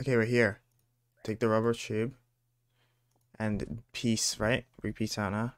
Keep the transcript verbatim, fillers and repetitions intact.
Okay, we're here. Take the rubber tube and piece, right? Repeat out now.